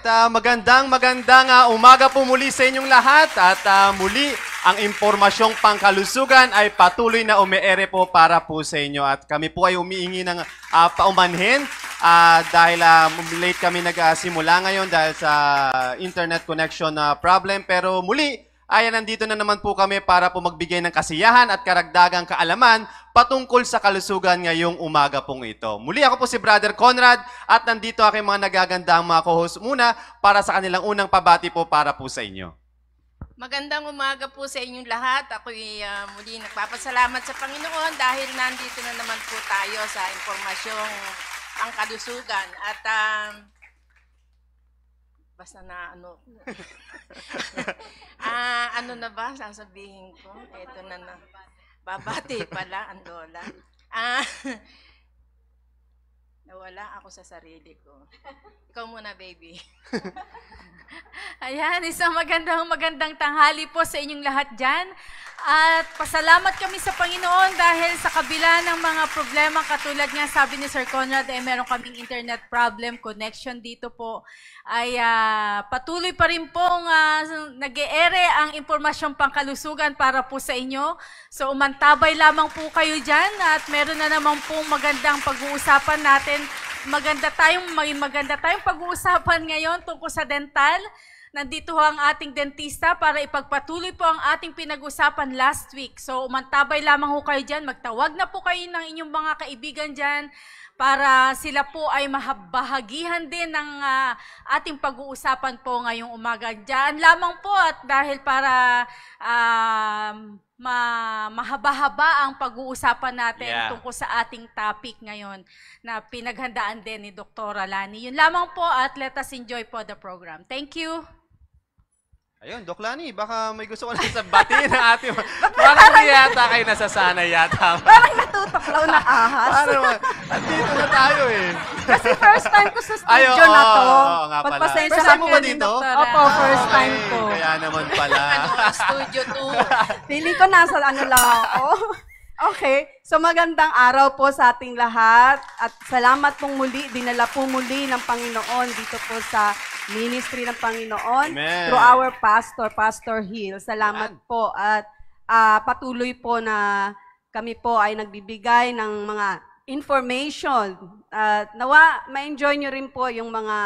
Alright, magandang umaga po muli sa inyong lahat at muli ang Impormasyong Pangkalusugan ay patuloy na umeere po para po sa inyo at kami po ay umiingi ng paumanhin dahil late kami nagsimula ngayon dahil sa internet connection na problem pero muli ay nandito na naman po kami para po magbigay ng kasiyahan at karagdagang kaalaman patungkol sa kalusugan ngayong umaga pong ito. Muli ako po si Brother Conrad at nandito aking mga nagagandang mga co-host muna para sa kanilang unang pabati po para po sa inyo. Magandang umaga po sa inyong lahat. Ako'y muli nagpapasalamat sa Panginoon dahil nandito na naman po tayo sa Impormasyong Pangkalusugan. At basta na ano, ano na ba sasabihin ko? Ito na na. Babati pala, Andola. Nawala ako sa sarili ko. Ikaw muna, baby. Ayan, isang magandang tanghali po sa inyong lahat dyan. At pasalamat kami sa Panginoon dahil sa kabila ng mga problema, katulad nga sabi ni Sir Conrad, meron kaming internet problem, connection dito po, ay patuloy pa rin pong nag-e-ere ang Impormasyong Pangkalusugan para po sa inyo. So umantabay lamang po kayo dyan at meron na naman pong magandang pag-uusapan natin. Maganda tayong pag-uusapan ngayon tungkol sa dental. Nandito ho ang ating dentista para ipagpatuloy po ang ating pinag-usapan last week. So umantabay lamang ho kayo dyan, magtawag na po kayo ng inyong mga kaibigan dyan para sila po ay mahabahagihan din ng ating pag-uusapan po ngayong umaga. Dyan lamang po at dahil para mahaba-haba ang pag-uusapan natin tungkol sa ating topic ngayon na pinaghandaan din ni Dr. Lani. Yun lamang po at let us enjoy po the program. Thank you. Ayun, Doc Lani, baka may gusto ko lang sabatin na ating... Parang hindi yata kayo nasasana yata. Parang natutoklaw na ahas. Andito na tayo eh. Kasi first time ko sa studio na to. Oo nga pala. First time mo ba dito? Opo, first time ko. Kaya naman pala. Studio 2. Pili ko nasa ano lang ako. Okay, so magandang araw po sa ating lahat at salamat pong muli, dinala po muli ng Panginoon dito po sa ministry ng Panginoon. Amen. Through our pastor, Pastor Hill. Salamat po at patuloy po na kami po ay nagbibigay ng mga information. Nawa, ma-enjoy nyo rin po yung mga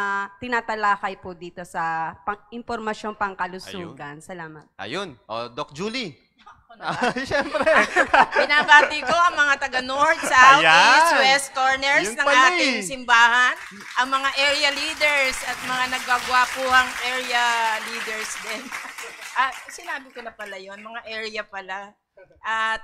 tinatalakay po dito sa Impormasyong Pangkalusugan. Ayun. Salamat. Ayun, Doc Julie. Siyempre. Binabati ko ang mga taga-North, South, East, West corners ng ating simbahan, ang mga area leaders at mga nagwagwapuhang area leaders din. Sinabi ko na pala yun, mga area pala. At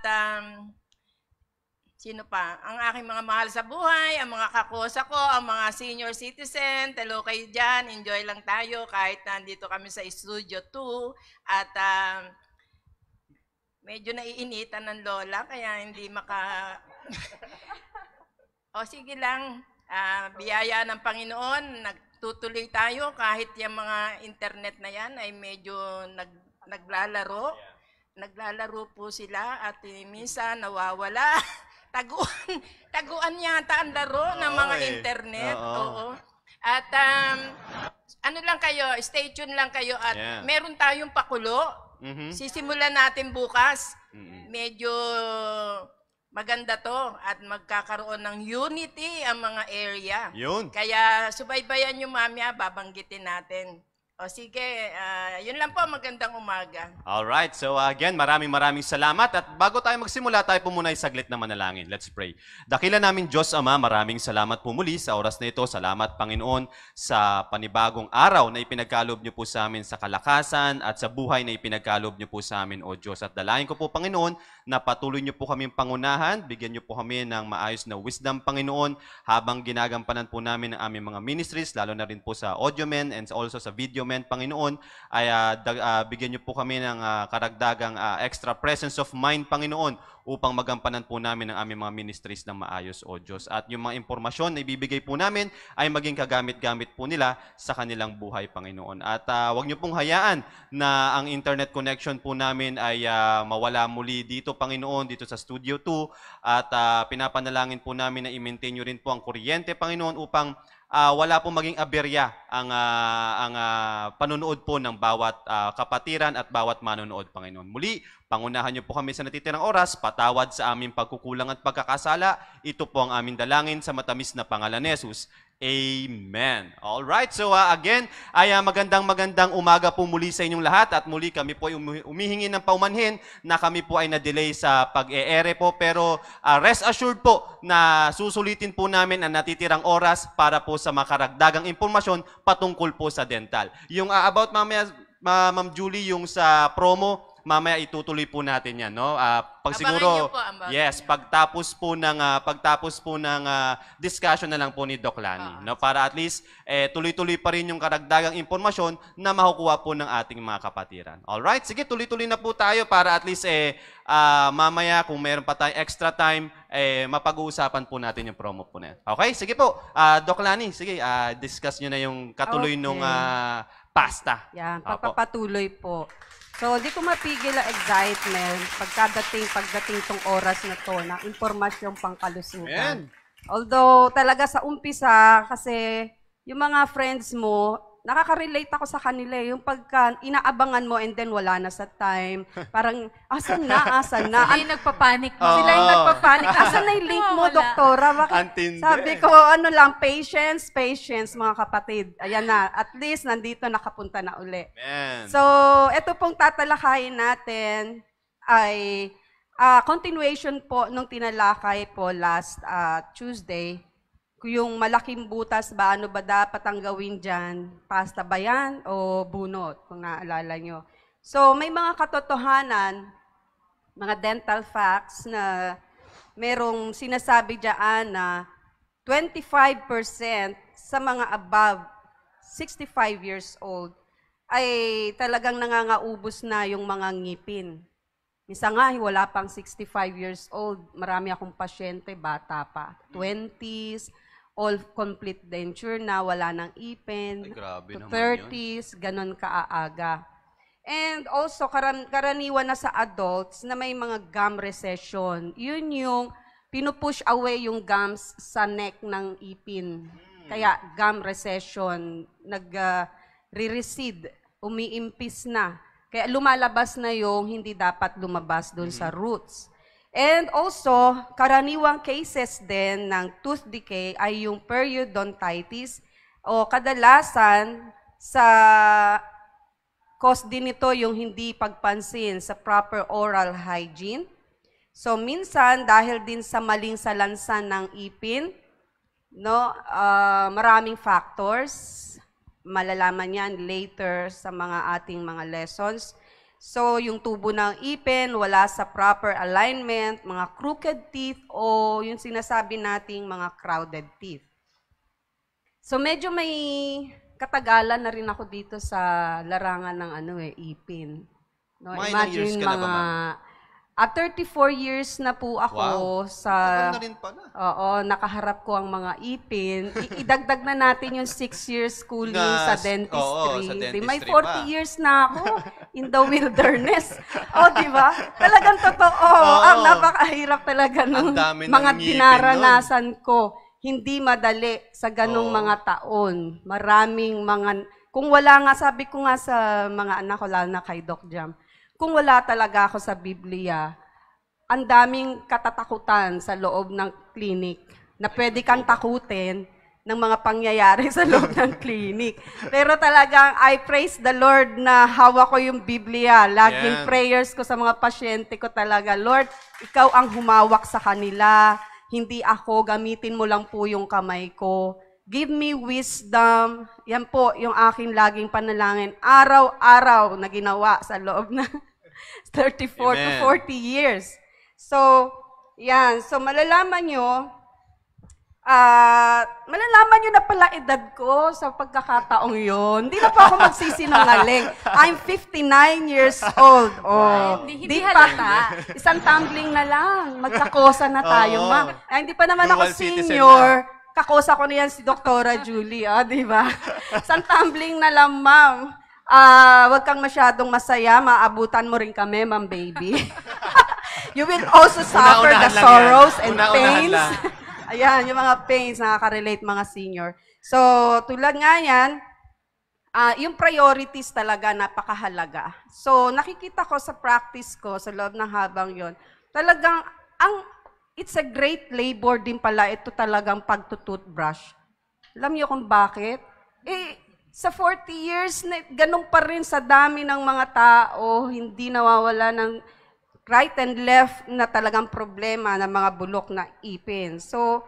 sino pa? Ang aking mga mahal sa buhay, ang mga kakosa ko, ang mga senior citizen, talo kayo dyan, enjoy lang tayo kahit nandito kami sa Studio 2 at medyo naiinitan ng lola, kaya hindi maka... O sige lang, biyaya ng Panginoon, nagtutuloy tayo kahit yung mga internet na yan ay medyo naglalaro. Yeah. Naglalaro po sila at minsan nawawala. Taguan yata ang laro ng mga internet. Oo. At ano lang kayo, stay tuned lang kayo at meron tayong pakulo. Sisimulan natin bukas. Medyo maganda to at magkakaroon ng unity ang mga area. Yun. Kaya subaybayan nyo mamaya, babanggitin natin. O sige, yun lang po, magandang umaga. Alright, so again, maraming salamat at bago tayo magsimula, tayo po muna isaglit na manalangin. Let's pray. Dakila namin Diyos Ama, maraming salamat po muli sa oras na ito. Salamat Panginoon sa panibagong araw na ipinagkaloob niyo po sa amin sa kalakasan at sa buhay na ipinagkaloob niyo po sa amin, O Diyos. At dalayan ko po Panginoon na patuloy niyo po kaming pangunahan, bigyan niyo po kami ng maayos na wisdom Panginoon habang ginagampanan po namin ang aming mga ministries, lalo na rin po sa audio men and also sa video men. Panginoon, ay bigyan niyo po kami ng karagdagang extra presence of mind, Panginoon, upang magampanan po namin ang aming mga ministries ng maayos, O Diyos. At yung mga impormasyon na ibibigay po namin ay maging kagamit-gamit po nila sa kanilang buhay, Panginoon. At huwag niyo pong hayaan na ang internet connection po namin ay mawala muli dito, Panginoon, dito sa Studio 2. At pinapanalangin po namin na i-maintain niyo rin po ang kuryente, Panginoon, upang wala pong maging aberya ang panunood po ng bawat kapatiran at bawat manonood, Panginoon. Muli, pangunahan niyo po kami sa natitirang oras, patawad sa aming pagkukulang at pagkakasala. Ito po ang aming dalangin sa matamis na pangalan ni Jesus. Amen. Alright, so again, ay magandang umaga po muli sa inyong lahat at muli kami po ay humihingi ng paumanhin na kami po ay na-delay sa pag-e-ere po. Pero rest assured po na susulitin po namin ang natitirang oras para po sa makaragdagang impormasyon patungkol po sa dental. Yung about mamaya, Ma'am Julie, yung sa promo, mamaya itutuloy po natin 'yan, no? Pag siguro, yes, pagtapos po ng discussion na lang po ni Doc Lani, no? Para at least tuloy-tuloy pa rin yung karagdagang impormasyon na makukuha po ng ating mga kapatiran. All right, sige, tuloy-tuloy na po tayo para at least mamaya kung meron pa tayong extra time, mapag-uusapan po natin yung promo po na. Okay, sige po. Doc Lani, sige, discuss niyo na yung katuloy nung pasta. Yan, pagpapatuloy po. So, di ko mapigil ang excitement pagdating tong oras na to ng impormasyong pangkalusugan. Although, talaga sa umpisa, kasi yung mga friends mo, nakaka-relate ako sa kanila. Yung pagka inaabangan mo and then wala na sa time. Parang, asan na? Sila yung nagpapanik mo. Sila yung nagpapanik. Asan na yung link mo, doktora? Sabi ko, ano lang, patience, mga kapatid. Ayan na, at least nandito nakapunta na uli. Amen. So, ito pong tatalakayin natin ay continuation po nung tinalakay po last Tuesday. Yung malaking butas ba, ano ba dapat ang gawin dyan? Pasta ba yan o bunot? Kung naalala nyo. So, may mga katotohanan, mga dental facts na merong sinasabi dyan na 25% sa mga above 65 years old ay talagang nangangaubos na yung mga ngipin. Isa nga, wala pang 65 years old. Marami akong pasyente, bata pa. 20s, all complete denture na, wala ng ipin, ay, to 30s, ganun kaaaga. And also, karaniwan na sa adults na may mga gum recession. Yun yung pinupush away yung gums sa neck ng ipin. Kaya gum recession, nag-re-recede, umiimpis na. Kaya lumalabas na yung hindi dapat lumabas doon sa roots. And also, karaniwang cases din ng tooth decay ay yung periodontitis o kadalasan sa cause din ito yung hindi pagpansin sa proper oral hygiene. So minsan dahil din sa maling salansan ng ipin, no, maraming factors. Malalaman yan later sa mga ating mga lessons. So, yung tubo ng ipin, wala sa proper alignment, mga crooked teeth, o yung sinasabi nating mga crowded teeth. So, medyo may katagalan na rin ako dito sa larangan ng ipin. No, imagine mga... At 34 years na po ako sa... Maganda rin pala. Oo, nakaharap ko ang mga ipin. Idagdag na natin yung 6 years schooling sa dentistry. Oo, sa dentistry. May 40 years na ako in the wilderness. O, di ba? Talagang totoo. Ang napakahirap talaga ng mga dinaranasan ko. Hindi madali sa ganong mga taon. Maraming mga... Kung wala nga, sabi ko nga sa mga anak ko, lalo na kay Doc Jam, kung wala talaga ako sa Biblia, ang daming katatakutan sa loob ng clinic na pwede kang takutin ng mga pangyayari sa loob ng clinic. Pero talagang I praise the Lord na hawak ko yung Biblia. Laging prayers ko sa mga pasyente ko talaga, Lord, ikaw ang humawak sa kanila. Hindi ako, gamitin mo lang po yung kamay ko. Give me wisdom. Yan po yung aking laging panalangin. Araw-araw na ginawa sa loob na 34 to 40 years. So, yan. So, malalaman nyo Malalaman nyo na pala edad ko sa pagkakataong yun. Hindi na pa ako magsisinungaling. I'm 59 years old. Oh, hindi halata. Isang tumbling na lang. Magkakosa na tayo, oh, ma'am. Ay, hindi pa naman ako senior. Kakosa ko na yan si Dr. Julie, oh, di ba? Isang tumbling na lang, ma'am. Huwag kang masyadong masaya. Maabutan mo rin kami, Ma'am Baby. You will also suffer the sorrows and pains. Ayan, yung mga pains, nakaka-relate mga senior. So, tulad nga yan, yung priorities talaga napakahalaga. So, nakikita ko sa practice ko, sa loob ng habang yon, talagang, it's a great labor din pala, ito talagang pagtututbrush. Alam niyo kung bakit? Eh, sa 40 years, ganun pa rin sa dami ng mga tao, hindi nawawala ng right and left na talagang problema ng mga bulok na ipin. So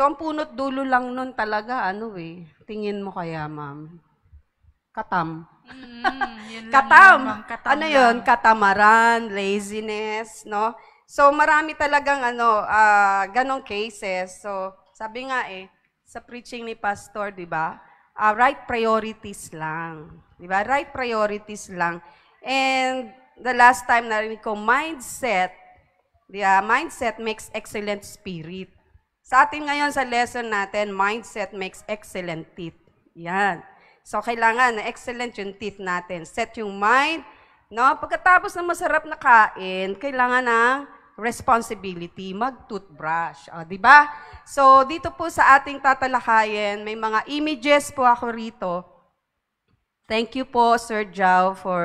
ang punot dulo lang nun talaga, ano eh, tingin mo kaya, ma'am? Katam. Yun katam. Yun, katam. Ano yun? Katamaran, laziness, no? So marami talagang ano, ganong cases. So sabi nga eh, sa preaching ni Pastor, di ba? Right priorities lang. Diba? Right priorities lang. And the last time narinig ko, mindset makes excellent spirit. Sa atin ngayon sa lesson natin, mindset makes excellent teeth. Yan. So, kailangan na excellent yung teeth natin. Set yung mind. No? Pagkatapos ng masarap na kain, kailangan ng responsibility, mag-toothbrush. O, diba? So, dito po sa ating tatalakayin, may mga images po ako rito. Thank you po, Sir Jao, for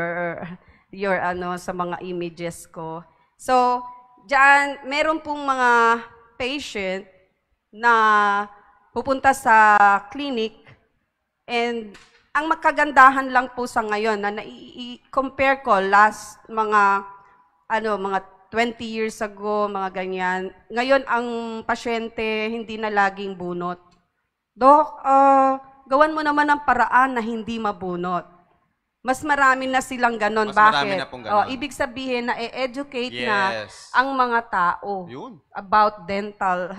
your ano, sa mga images ko. So, dyan, meron pong mga patient na pupunta sa clinic and ang magkagandahan lang po sa ngayon na nai-compare ko last mga, ano, mga 20 years ago, mga ganyan. Ngayon, ang pasyente hindi na laging bunot. Doc, gawan mo naman ang paraan na hindi mabunot. Mas marami na silang ganon. Mas bakit? Oh, ibig sabihin na e-educate yes. na ang mga tao yun. About dental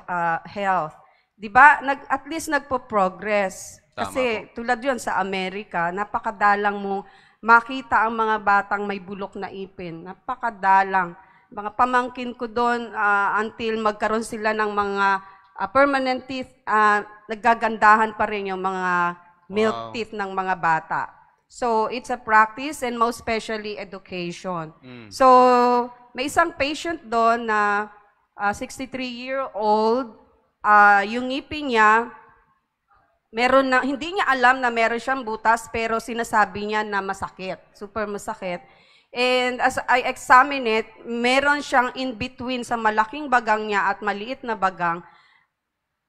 health. Diba? At least nagpo-progress. Kasi tulad yun sa Amerika, napakadalang mo makita ang mga batang may bulok na ipin. Napakadalang. Mga pamangkin ko doon until magkaroon sila ng mga permanent teeth, naggagandahan pa rin yung mga milk wow. teeth ng mga bata. So, it's a practice and most especially education. Mm. So, may isang patient doon na 63-year-old, yung ngipin niya, meron na, hindi niya alam na meron siyang butas pero sinasabi niya na masakit, super masakit. And as I examine it, meron siyang in-between sa malaking bagang niya at maliit na bagang.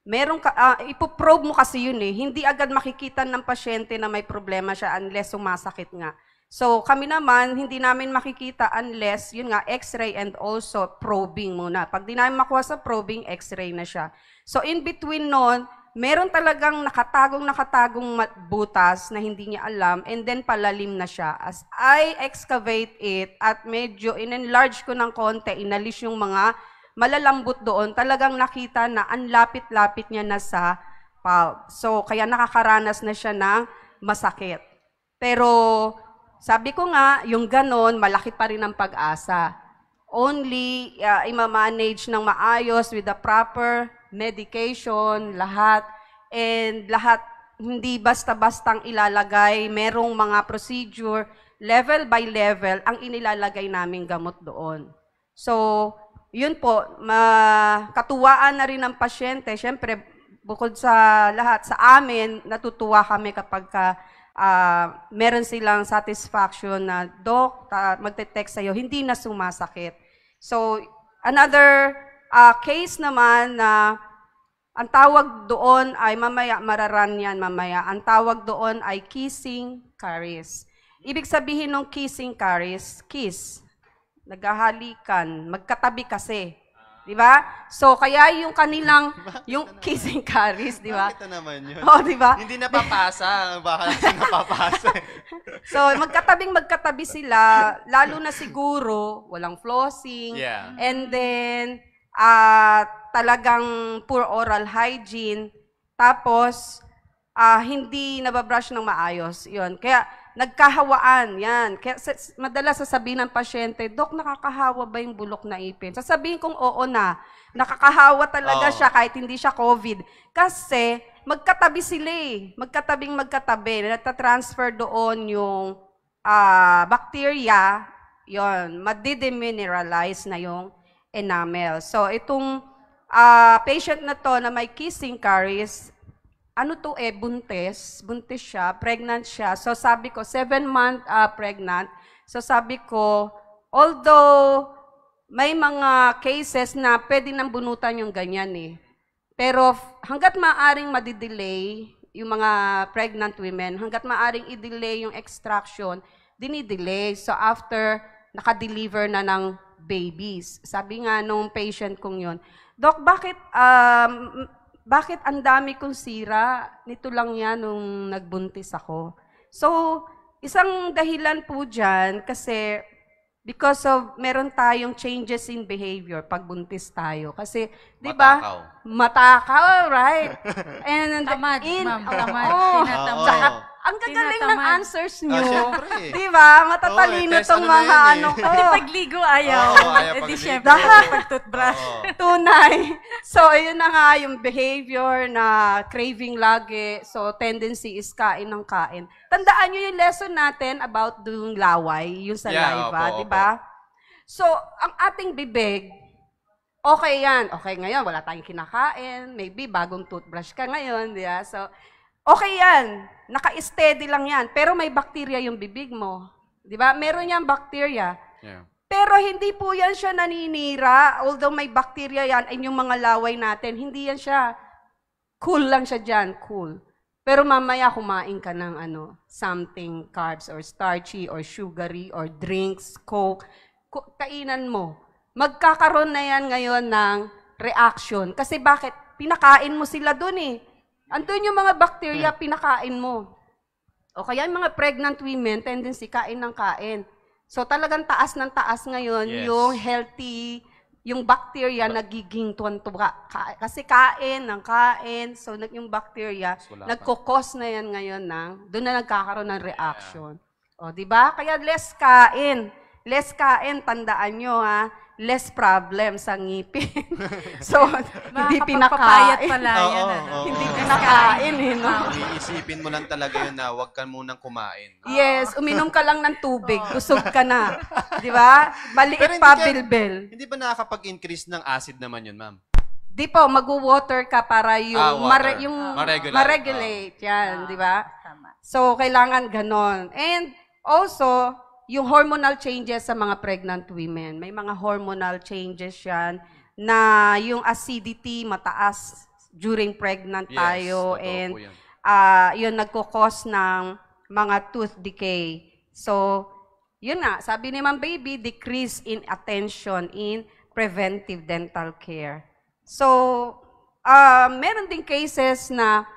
Meron ka, ipoprobe mo kasi yun eh. Hindi agad makikita ng pasyente na may problema siya unless sumasakit nga. So kami naman, hindi namin makikita unless, yun nga, x-ray and also probing muna. Pag di namin makuha sa probing, x-ray na siya. So in between nun, meron talagang nakatagong butas na hindi niya alam and then palalim na siya. As I excavate it at medyo in-enlarge ko ng konti, inalis yung mga malalambot doon, talagang nakita na ang lapit-lapit niya na sa palp. So, kaya nakakaranas na siya ng masakit. Pero, sabi ko nga, yung ganon, malaki pa rin ang pag-asa. Only, i-manage ng maayos with the proper medication, lahat. And lahat, hindi basta-bastang ilalagay, merong mga procedure, level by level, ang inilalagay naming gamot doon. So, yun po, katuwaan na rin ng pasyente. Siyempre, bukod sa lahat, sa amin, natutuwa kami kapag meron silang satisfaction na, Doc, magte-text sa'yo, hindi na sumasakit. So, another case naman na ang tawag doon ay mamaya, mararan yan mamaya. Ang tawag doon ay kissing caries. Ibig sabihin ng kissing caries, kiss. Naghahalikan, magkatabi kasi. Di ba? So, kaya yung kanilang, yung kissing caries, di ba? Bakit na naman yun? Oo, di ba? Hindi napapasa. Baka hindi napapasa. So, magkatabi sila, lalo na siguro, walang flossing. Yeah. And then, talagang poor oral hygiene, tapos hindi nababrush ng maayos. Yun. Kaya nagkahawaan, yan. Kaya madalas sasabihin ng pasyente, Dok, nakakahawa ba yung bulok na ipin? Sasabihin kong oo na. Nakakahawa talaga siya kahit hindi siya COVID. Kasi magkatabi sila eh. Magkatabi. Natatransfer doon yung bacteria, yon, madidemineralize na yung enamel. So, itong patient na to na may kissing caries, ano to eh, buntis. Buntis siya, pregnant siya. So, sabi ko, 7-month pregnant. So, sabi ko, although may mga cases na pwede nang bunutan yung ganyan eh. Pero hanggat maaring madidelay yung mga pregnant women, hanggat maaring i-delay yung extraction, dinidelay. So after, nakadeliver na ng babies. Sabi nga nung patient kong yun, Doc, bakit ang dami kong sira? Nito lang yan nung nagbuntis ako. So, isang dahilan po dyan, kasi because of, meron tayong changes in behavior pag buntis tayo. Kasi, di ba? Matakaw, right? And tamad, ma'am. Tamad. Ang gagaling ng answers nyo. Di ba? Matatalino tong mga ano ko. Pati pagligo, ayaw. Edi syempre, pagtutbrush. Tunay. So, yun na nga yung behavior na craving lagi. So, tendency is kain ng kain. Tandaan nyo yung lesson natin about yung laway, yung saliva, di ba? So, ang ating bibig, okay yan. Okay, ngayon, wala tayong kinakain. Maybe bagong toothbrush ka ngayon. Di ba? So, okay yan, naka-steady lang yan, pero may bacteria yung bibig mo. Di ba? Meron yan bacteria. Yeah. Pero hindi po yan siya naninira, although may bacteria yan, ay yung mga laway natin, hindi yan siya, cool lang siya dyan, cool. Pero mamaya kumain ka ng ano, something carbs or starchy or sugary or drinks, coke, kainan mo. Magkakaroon na yan ngayon ng reaction. Kasi bakit? Pinakain mo sila dun eh. Andun yung mga bacteria, pinakain mo. O kaya yung mga pregnant women, tendency kain ng kain. So talagang taas ng taas ngayon yung healthy, yung bacteria nagiging tuwan-tuwa. Kasi kain ng kain, so yung bacteria, nagkukos na yan ngayon ng, doon na nagkakaroon ng reaction. O diba? Kaya less kain. Less kain, tandaan nyo ha. Less problem sa ngipin. So, hindi pinakain. Pala yan, hindi pinakain. Iisipin mo lang talaga yun na huwag ka munang kumain. Yes, uminom ka lang ng tubig. Kusog ka na. Di ba? Maliit pa, bilbil. Hindi ba nakakapag-increase ng acid naman yun, ma'am? Di po, mag-water ka para yung ma-regulate. Yan, di ba? So, kailangan ganon. And also, yung hormonal changes sa mga pregnant women. May mga hormonal changes yan na yung acidity mataas during pregnant tayo and yun nagkukos ng mga tooth decay. So, yun na. Sabi ni Ma'am Baby, decrease in attention in preventive dental care. So, meron ding cases na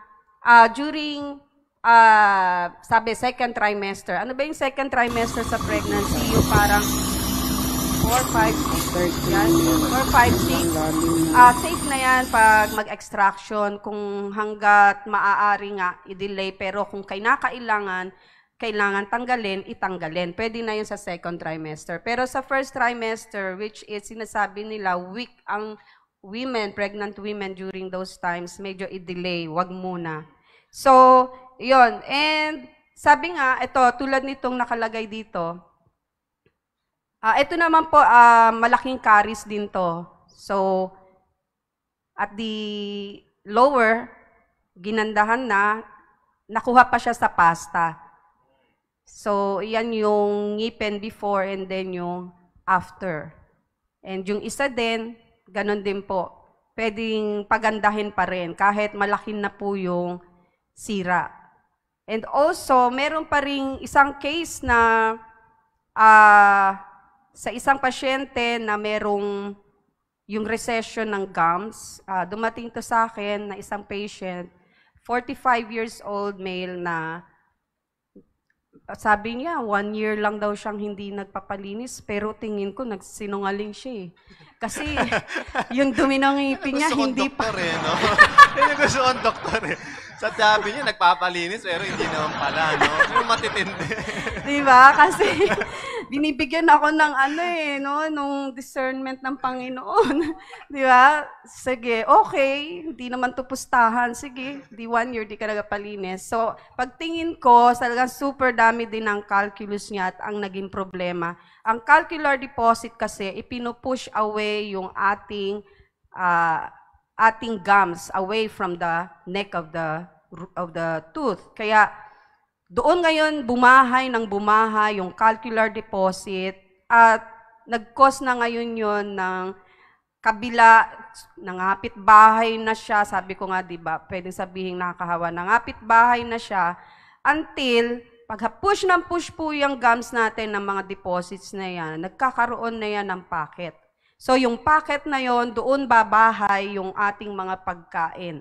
during sabi, second trimester. Ano ba yung second trimester sa pregnancy? Yung parang 4, 5, 6. Safe na yan pag mag-extraction. Kung hanggat maaari nga, i-delay. Pero kung kailangan tanggalin, itanggalin. Pwede na yun sa second trimester. Pero sa first trimester, which is sinasabi nila, weak ang women, pregnant women during those times, medyo i-delay. Wag muna. So, yun. And sabi nga, ito, tulad nitong nakalagay dito, ito naman po, malaking caries din to. So, at the lower, ginandahan na, nakuha pa siya sa pasta. So, yan yung ngipin before and then yung after. And yung isa din, ganun din po. Pwedeng pagandahin pa rin kahit malaking na po yung sira. And also, meron pa rin isang case na sa isang pasyente na merong yung recession ng gums. Dumating to sa akin na isang patient, 45 years old male na sabi niya, 1 year lang daw siyang hindi nagpapalinis, pero tingin ko nagsinungaling siya eh. Kasi yung dumi ng ngipin niya, hindi pa. Gusto kong doktor eh, no? Yung gusto kong doktor eh. Sa sabi niya, nagpapalinis, pero hindi naman pala, no? Yung matitindi. Diba? Kasi binibigyan ako ng ano eh, no? Nung discernment ng Panginoon. Diba? Sige, okay. Hindi naman tupustahan. Sige, di 1 year, di ka nagpapalinis. So, pagtingin ko, talagang super dami din ang calculus niya at ang naging problema. Ang calcular deposit kasi, ipinupush away yung ating gums away from the neck of the tooth. Kaya doon ngayon bumahay ng bumahay yung calcular deposit at nag-cause na ngayon yon ng kabila, nangapit bahay na siya. Sabi ko nga, di ba, pwedeng sabihin nakakahawa, nangapit bahay na siya until pag-push ng push po yung gums natin ng mga deposits na yan, nagkakaroon na yan ng pocket. So, yung packet na yon, doon babahay yung ating mga pagkain.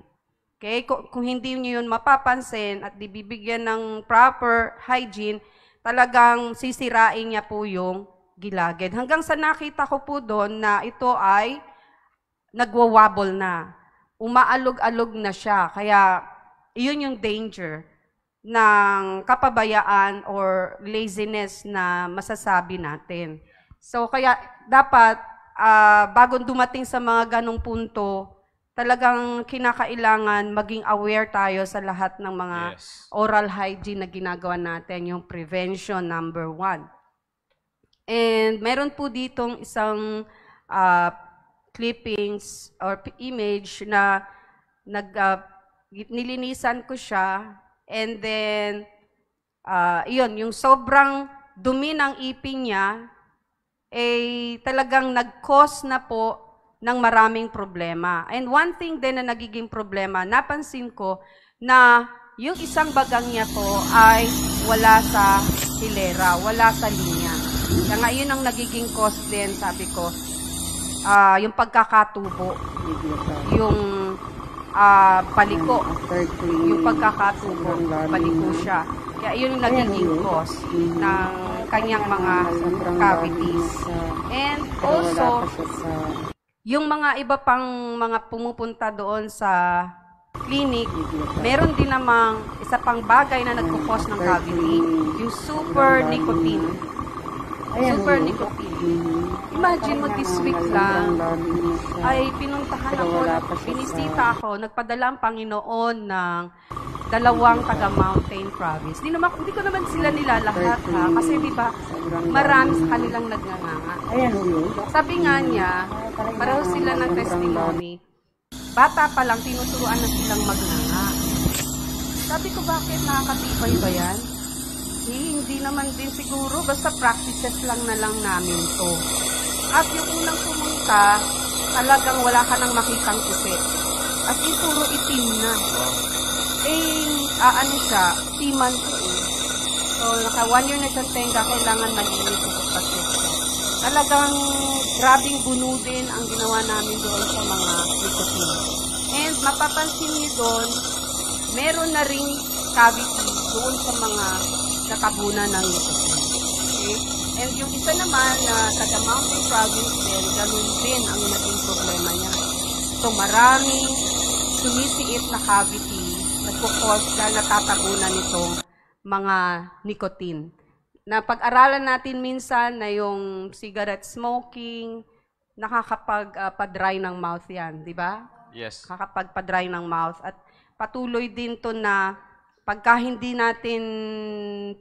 Okay? Kung hindi nyo yun mapapansin at dibibigyan ng proper hygiene, talagang sisirain niya po yung gilagid. Hanggang sa nakita ko po doon na ito ay nagwawabol na. Umaalog-alog na siya. Kaya, iyon yung danger ng kapabayaan or laziness na masasabi natin. So, kaya dapat bago dumating sa mga ganong punto, talagang kinakailangan maging aware tayo sa lahat ng mga oral hygiene na ginagawa natin, yung prevention number 1. And meron po ditong isang clippings or image na nilinisan ko siya, and then iyon, yung sobrang dumi ng ipin niya, ay talagang nag-cause na po ng maraming problema. And one thing din na nagiging problema, napansin ko na yung isang bagang niya po ay wala sa hilera, wala sa linya. Kaya nga yun ang nagiging cause din, sabi ko, yung pagkakatubo, yung paliko, yung pagkakatubo, paliko siya. Kaya yun yung nagiging cause ng kanyang mga cavities. And also, yung mga iba pang mga pumupunta doon sa clinic, meron din namang isa pang bagay na nagpo-cause ng cavity, yung super nicotine. Super nicotine. Imagine mo, this week lang, ay pinuntahan ako, binisita ako, nagpadala ang Panginoon ng 2 taga-mountain province. Hindi ko naman sila nilalahat, ha? Kasi di ba, marami sa kanilang nagnanganga. Sabi nga niya, pareho sila ng testimony. Bata pa lang, tinuturuan na silang magnanga. Sabi ko, bakit nakakatibay ba yan? Hindi naman din siguro, basta practices lang na lang namin to. At yung unang pumunta, talagang wala ka nang makitang kusit. At yung puro itim na. Ano siya, timan ko eh. So, naka 1 year na siyang tenga, kailangan malinis ito kasi. Talagang grabing bunudin ang ginawa namin doon sa mga nicotine. And mapapansin niyo doon, meron na ring cavity doon sa mga nakabunan ng nicotine. Okay? And yung isa naman na taga-mountain province din, ganun din ang naging problema niya. So, maraming sumisiit na cavity nagpo-cause na natatabunan itong mga nicotine. Napag-aralan natin minsan na yung cigarette smoking, nakakapagpadry ng mouth yan, di ba? Yes. Nakakapagpadry ng mouth. At patuloy din to na pagka hindi natin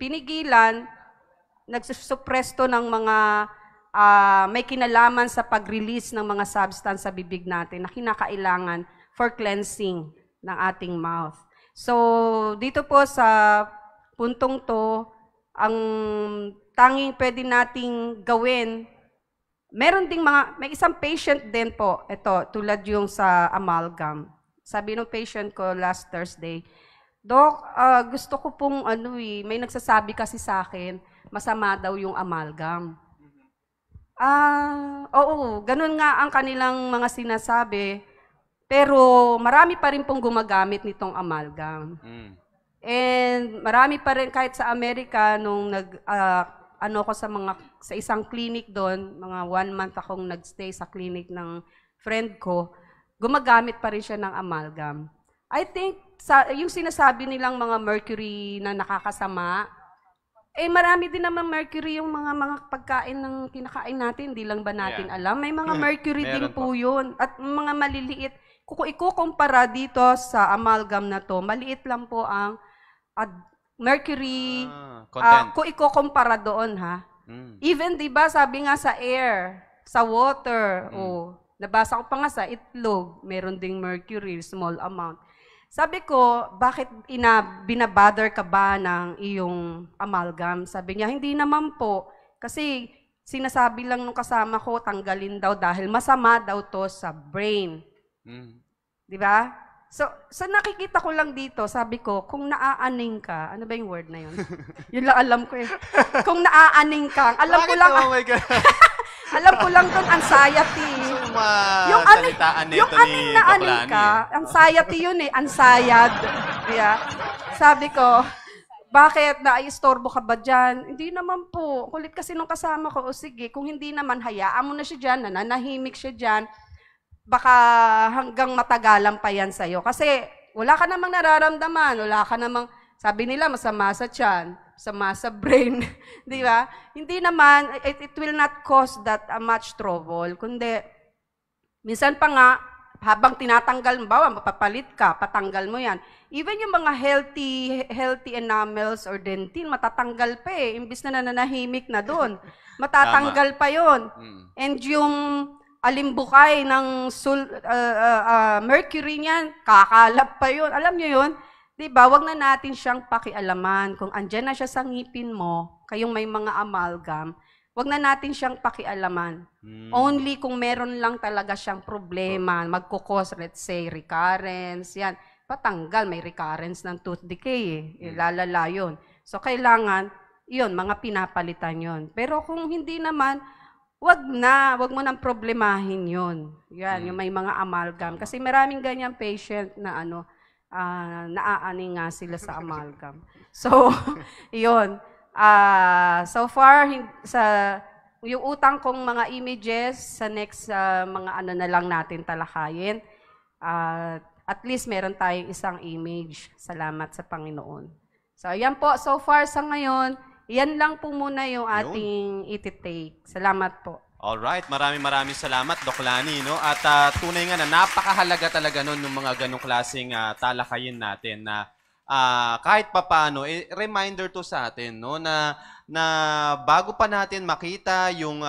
pinigilan, nagsusuppress to ng mga may kinalaman sa pag-release ng mga substance sa bibig natin na kinakailangan for cleansing ng ating mouth. So, dito po sa puntong to, ang tanging pwede nating gawin, meron ding may isang patient din po, ito, tulad yung sa amalgam. Sabi ng patient ko last Thursday, Doc, gusto ko pong, may nagsasabi kasi sa akin, masama daw yung amalgam. Oo, ganun nga ang kanilang mga sinasabi, pero marami pa rin pong gumagamit nitong amalgam. And marami pa rin kahit sa Amerika nung sa isang clinic doon, mga 1 month akong nagstay sa clinic ng friend ko, gumagamit pa rin siya ng amalgam. I think yung sinasabi nilang mga mercury na nakakasama, eh marami din naman mercury yung mga pagkain ng kinakain natin, hindi lang ba natin alam? May mga mercury din po yun at mga maliliit. Kung ikukumpara dito sa amalgam na to, maliit lang po ang mercury, kung ikukumpara doon ha. Mm. Even 'di ba sabi nga sa air, sa water, nabasa ko pa nga sa itlog, meron ding mercury, small amount. Sabi ko, bakit binabother ka ba ng iyong amalgam? Sabi niya, hindi naman po. Kasi sinasabi lang nung kasama ko, tanggalin daw dahil masama daw to sa brain. Mm. 'Di ba? So nakikita ko lang dito, sabi ko, kung naaaning ka, ano ba yung word na yun? Yun lang alam ko eh. Kung naaaning ka, alam ko lang, oh my God. Alam ko lang doon, anxiety. Yung aning na aning ka, anxiety yun eh, anxiety. Yeah. Sabi ko, bakit? Naiistorbo ka ba dyan? Hindi naman po. Kulit kasi nung kasama ko, o sige, kung hindi naman, hayaan mo na siya dyan, nananahimik siya dyan. Baka hanggang matagalan pa yan sa'yo. Kasi wala ka namang nararamdaman, wala ka namang, sabi nila, masama sa tiyan, masama sa brain. Di ba? Hindi naman, it will not cause that much trouble. Kundi, minsan pa nga, habang tinatanggal, mapapalit ka, patanggal mo yan. Even yung mga healthy enamels or dentin, matatanggal pa eh. Imbis na nananahimik na doon, matatanggal pa yon. And yung alimbukay ng mercury niyan, kakalap pa yun. Alam nyo yun? Diba, wag na natin siyang pakialaman. Kung andyan na siya sa ngipin mo, kayong may mga amalgam, wag na natin siyang pakialaman. Hmm. Only kung meron lang talaga siyang problema, magkukos, let's say, recurrence, yan. Patanggal, may recurrence ng tooth decay eh. Ilalala yun. So, kailangan, yun, mga pinapalitan yun. Pero kung hindi naman, wag mo nang problemahin yun. Yan, yung may mga amalgam. Kasi maraming ganyan patient na naaaning nga sila sa amalgam. So, yun. So far, yung utang kong mga images, sa next mga na lang natin talakayin. At least meron tayong isang image. Salamat sa Panginoon. So, yan po. So far sa ngayon, yan lang po muna yung ating iti-take. Salamat po. Alright, maraming salamat, Doc Lani, no? At tunay nga na napakahalaga talaga nun yung mga ganong klaseng talakayin natin na kahit papaano, reminder to sa atin, no? Na bago pa natin makita yung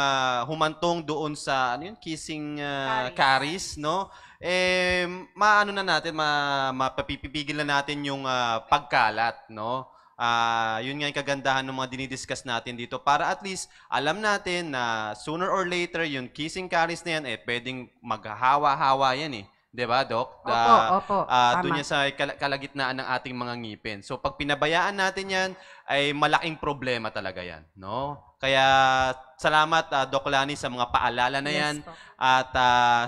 humantong doon sa kissing caries, no? Eh, mapapipigil na natin yung pagkalat, no? Yun nga yung kagandahan ng mga dinidiscuss natin dito para at least alam natin na sooner or later yung kissing caries na yan, eh, pwedeng maghahawa-hawa yan eh. Diba, Doc? Opo. Doon yan sa kalagitnaan ng ating mga ngipin. So, pag pinabayaan natin yan, ay malaking problema talaga yan. No? Kaya, salamat, Doc Lani, sa mga paalala na yan. Yes, at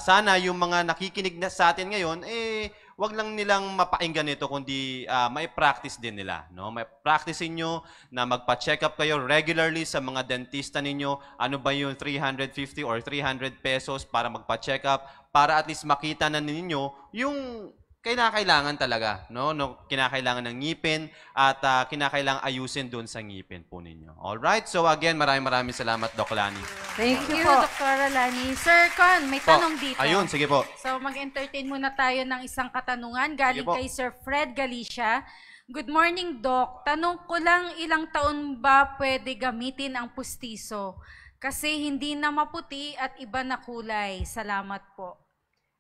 sana yung mga nakikinig na sa atin ngayon, eh, wag lang nilang mapainggan nito kundi may practice din nila, no? May practice niyo na magpa-check up kayo regularly sa mga dentista ninyo. Ano ba 'yung 350 or 300 pesos para magpa-check up para at least makita na ninyo 'yung kinakailangan talaga, no? Kinakailangan ng ngipin at kinakailangan ayusin doon sa ngipin po ninyo. All right? So again, maraming salamat, Doc Lani. Thank you, Dr. Lani. Sir Con, may tanong dito. Ayun, sige po. So mag-entertain muna tayo ng isang katanungan galing kay Sir Fred Galicia. Good morning, Doc. Tanong ko lang, ilang taon ba pwede gamitin ang pustiso? Kasi hindi na maputi at iba na kulay. Salamat po.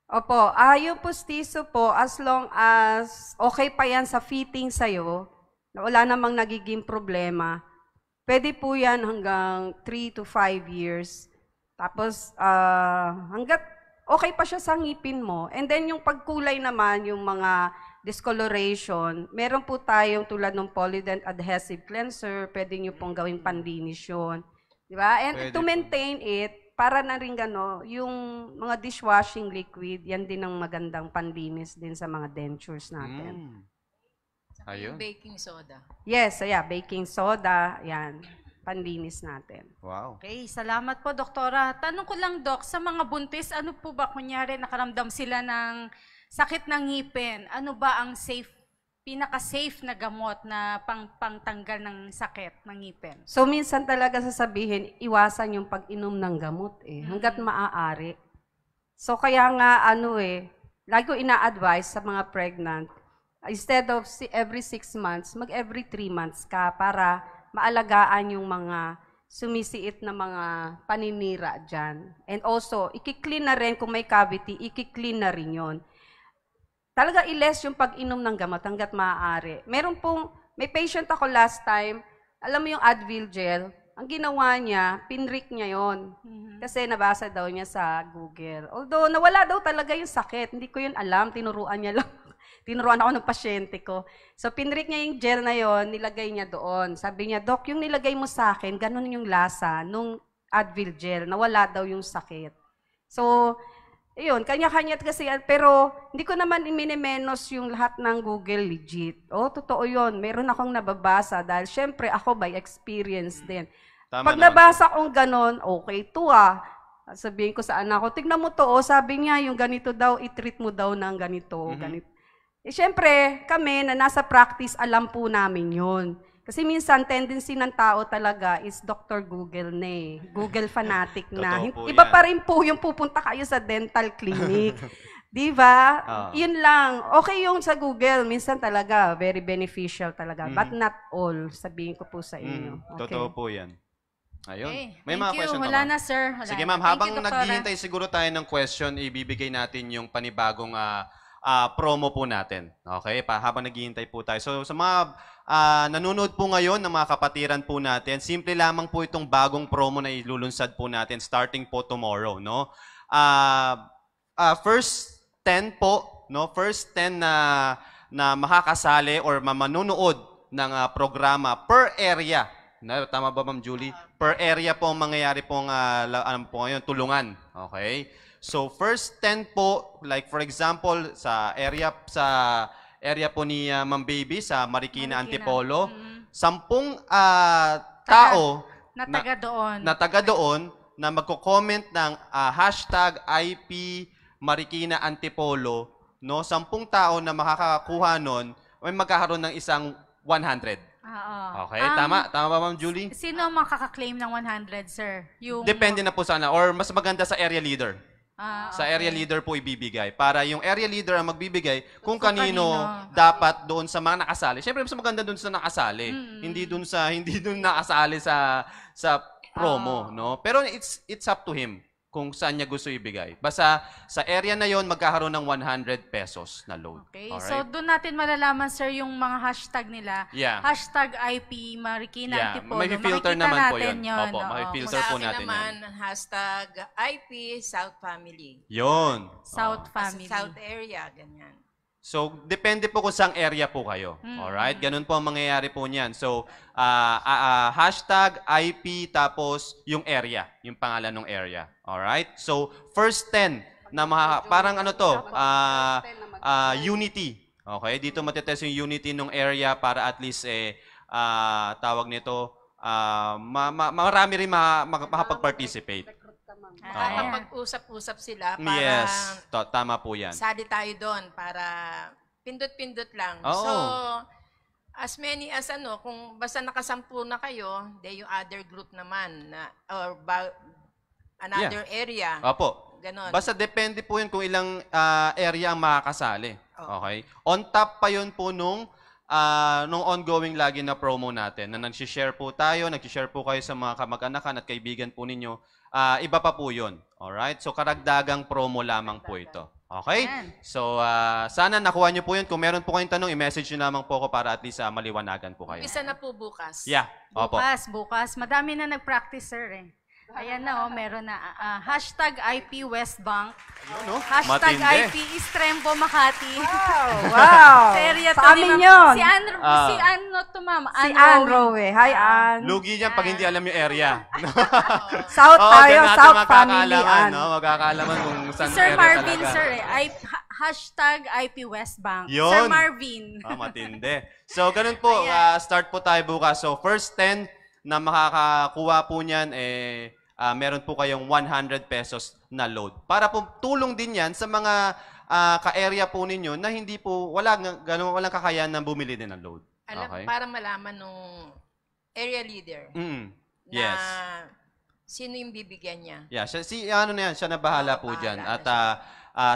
Opo, yung pustiso po, as long as okay pa yan sa fitting sa'yo, wala namang nagiging problema, pwede po yan hanggang 3 to 5 years. Tapos, hanggat okay pa siya sa ngipin mo. And then, yung pagkulay naman, yung mga discoloration, meron po tayong tulad ng Polydent Adhesive Cleanser, pwede nyo pong gawing panlinis yun. Diba? And to maintain it, para na rin gano, yung mga dishwashing liquid, yan din ang magandang panlinis din sa mga dentures natin. Ayun. Baking soda. Yes, yeah, baking soda. Yan. Panlinis natin. Wow. Okay, salamat po, Doktora. Tanong ko lang, Doc, sa mga buntis, ano po ba, kunyari, nakaramdam sila ng sakit ng ngipin? Ano ba ang safe, pinaka-safe na gamot na pangtanggal ng sakit ng ngipin? So, minsan talaga sasabihin, iwasan yung pag-inom ng gamot, eh, hanggat maaari. So, kaya nga, ano eh, lagi ko ina-advise sa mga pregnant, instead of every 6 months, mag-every 3 months ka para maalagaan yung mga sumisiit na mga paninira dyan. And also, i-clean na rin, kung may cavity, i-clean na rin yun. Talaga i-less yung pag-inom ng gamot hanggat maaari. Meron pong, may patient ako last time, alam mo yung Advil gel, ang ginawa niya, pinrik niya yun. Kasi nabasa daw niya sa Google. Although, nawala daw talaga yung sakit. Hindi ko yun alam, tinuruan niya lang. Tinuruan ako ng pasyente ko. So, pinrik niya yung gel na yon, nilagay niya doon. Sabi niya, Doc, yung nilagay mo sa akin, ganun yung lasa nung Advil gel. Nawala daw yung sakit. So, yun, kanya-kanya kasi. Pero, hindi ko naman minimenos yung lahat ng Google legit. Oh, totoo yun. Meron akong nababasa dahil, syempre, ako by experience din. Tama pag naman. Nabasa kong ganun, okay to ah. Sabihin ko sa anak ko, tignan mo to, oh, sabi niya, yung ganito daw, itreat mo daw ng ganito, ganito. Eh, siyempre, kami na nasa practice, alam po namin yun. Kasi minsan, tendency ng tao talaga is Dr. Google na eh. Google fanatic na. Iba yan. Pa rin po yung pupunta kayo sa dental clinic. Diba? Yun lang. Okay yung sa Google. Minsan talaga, very beneficial talaga. But not all, sabihin ko po sa inyo. Okay. Totoo po yan. Ayun. Okay. May mga question wala na, sir. Wala. Sige, ma'am. Habang naghihintay siguro tayo ng question, ibibigay natin yung panibagong... promo po natin. Okay? Habang naghihintay po tayo. So, sa mga nanonood po ngayon ng mga kapatiran po natin, simple lamang po itong bagong promo na ilulunsad po natin starting po tomorrow, no? First 10 po, no? First 10 na makakasali or manonood ng programa per area. Tama ba, Ma'am Julie? Per area po ang mangyayari pong po ngayon, tulungan. Okay? So, first 10 po, like for example, sa area po ni Ma'am Baby, sa Marikina, Antipolo, 10 tao na taga doon, na magko-comment ng hashtag IP Marikina Antipolo, no? 10 tao na makakakuha nun, may magkakaroon ng isang 100. Okay, tama ba, Ma'am Julie? Sino makaka-claim ng 100, sir? Yung... Depende na po sana, or mas maganda sa area leader. Sa area leader po ibibigay. Para yung area leader ang magbibigay kung kanino dapat doon sa mga nakasali. Siyempre, mas maganda doon sa nakasali. Hindi doon nakasali sa promo, no? Pero it's up to him kung saan niya gusto ibigay. Basta sa area na 'yon magkakaroon ng 100 pesos na load. Okay. Alright? So doon natin malalaman, sir, yung mga hashtag nila. Yeah. Hashtag IP Marikina Antipolo. May filter naman po 'yon. Opo, may filter po natin naman, 'yan. Hashtag IP South Family. 'Yon. South Family. South area, ganyan. So depende po kung saan area po kayo. Alright? Ganun po ang mangyayari po niyan. So hashtag IP tapos yung area, yung pangalan ng area. Alright? So first 10 na parang ano to, unity. Okay? Dito matetest yung unity ng area para at least tawag nito marami rin makapag-participate. Makakapag-usap-usap sila para... Yes, tama po yan. Sali tayo doon para pindot-pindot lang. Oo. So, as many as ano, kung basta nakasampu na kayo, then yung other group naman, or another area. Opo. Ganon. Basta depende po yun kung ilang area ang makakasali. Okay? On top pa yun po nung ongoing lagi na promo natin na nag-share po kayo sa mga kamag-anakan at kaibigan po ninyo, iba pa po yun. Alright? So, karagdagang promo lamang po ito. Okay? So, sana nakuha nyo po yun. Kung meron po kayong tanong, i-message nyo lamang po ko para at least maliwanagan po kayo. Isa na po bukas. Yeah. Bukas. Madami na nag-practice, sir, eh. Ayan na, meron na. Hashtag IP West Bank. Ayun, no? Hashtag Matinde. IP Istrembo Makati. Wow! Serya to ni Ma'am. Si Ann Rowe. Hi, Ann. Lugi niyan pag hindi alam yung area. South tayo, South Family, Ann. Magkakaalaman kung saan area talaga. Sir Marvin, sir, #IPWestBank. Yun. Sir Marvin. Ah, matindi. So, ganun po. Start po tayo bukas. So, first 10 na makakakuha po niyan, eh, meron po kayong 100 pesos na load. Para po tulong din yan sa mga ka-area po ninyo na hindi po, walang kakayahan na bumili din ng load. Alam, okay? Para malaman nung area leader na sino yung bibigyan niya. Yeah, siya, siya na bahala po dyan. At,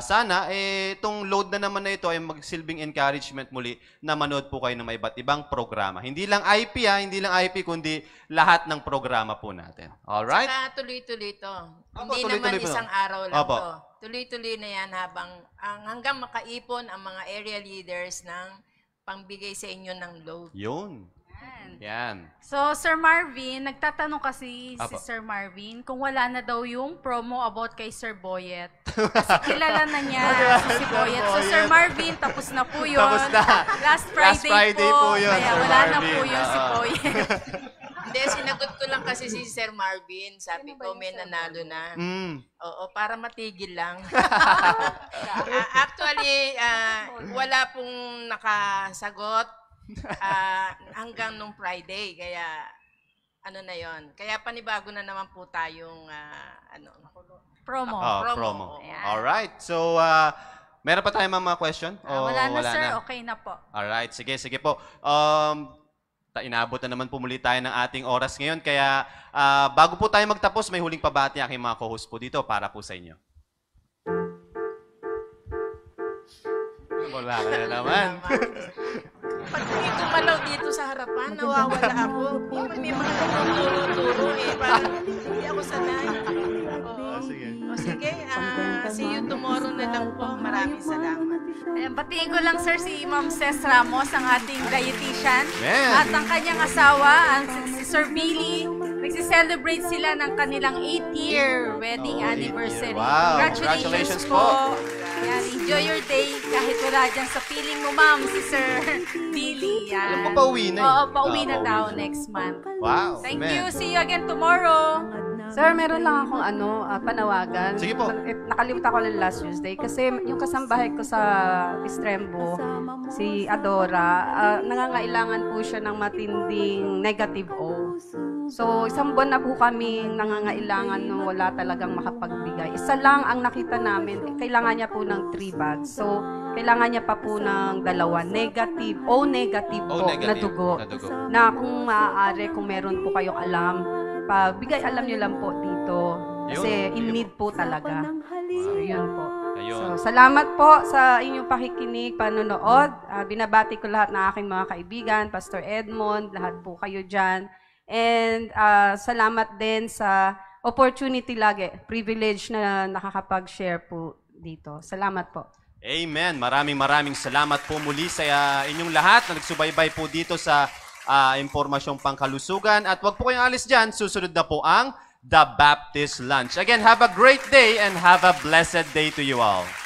sana, itong load na naman na ito ay magsilbing encouragement muli na manood po kayo ng may iba't ibang programa. Hindi lang IP hindi lang IP, kundi lahat ng programa po natin. Alright? Saka tuloy-tuloy ito. Hindi tuloy-tuloy naman isang araw lang ito. Tuloy-tuloy na yan hanggang makaipon ang mga area leaders ng pangbigay sa inyo ng load. Yun. Yan. So, Sir Marvin, nagtatanong kasi si Sir Marvin kung wala na daw yung promo about kay Sir Boyet. Kasi kilala na niya si Boyet. So, Sir Marvin, tapos na po yun. Tapos na. Last Friday po yun. Kaya wala na po yun si Boyet. Hindi, sinagot ko lang kasi si Sir Marvin. Sabi ko, may nanalo na. Oo, para matigil lang. Actually, wala pong nakasagot. Hanggang nung Friday, kaya ano na yon. Kaya panibago na naman po tayong promo. Promo. Alright, so meron pa tayong mga question? Wala na sir, okay na po. Alright, sige po. Inaabot na naman po muli tayo ng ating oras ngayon. Kaya bago po tayo magtapos, may huling pabati aking mga co-host po dito para po sa inyo. Wala ka na naman. Pag hindi tumalaw dito sa harapan, nawawala ako. May mga turo-turo eh. Parang hindi ako sanay. Sige, see you tomorrow na lang po. Maraming salamat. Batiin ko lang, sir, si Ma'am Cess Ramos, ang ating dietitian. At ang kanyang asawa, si Sir Billy. Nagsiselebrate sila ng kanilang 8-year wedding anniversary. Wow. Congratulations po. Yan, enjoy your day kahit wala dyan sa feeling mo, ma'am, si Sir Billy. Alam mo, pauwi na. Oo, pauwi na daw next month. Wow. Thank you. See you again tomorrow. Sir, meron lang akong panawagan. Sige po. Nakalimutan ko lang last Tuesday kasi yung kasambahay ko sa Estrembo, si Adora, nangangailangan po siya ng matinding negative O. So, isang buwan na po kami nangangailangan nung wala talagang makapagbigay. Isa lang ang nakita namin, kailangan niya po ng 3 bags. So, kailangan niya pa po ng 2. Negative, O negative po, na dugo. Na kung maaari, kung meron po kayong alam, pagbigay alam nyo lang po dito. Kasi in need po talaga. So, yun po. So, salamat po sa inyong pakikinig, panonood. Binabati ko lahat ng aking mga kaibigan, Pastor Edmond, lahat po kayo dyan. And salamat din sa opportunity lagi, privilege na nakakapag-share po dito. Salamat po. Amen. Maraming salamat po muli sa inyong lahat na nagsubaybay po dito sa Impormasyong Pangkalusugan. At wag po kayong alis dyan, susunod na po ang The Baptist Lunch. Again, have a great day and have a blessed day to you all.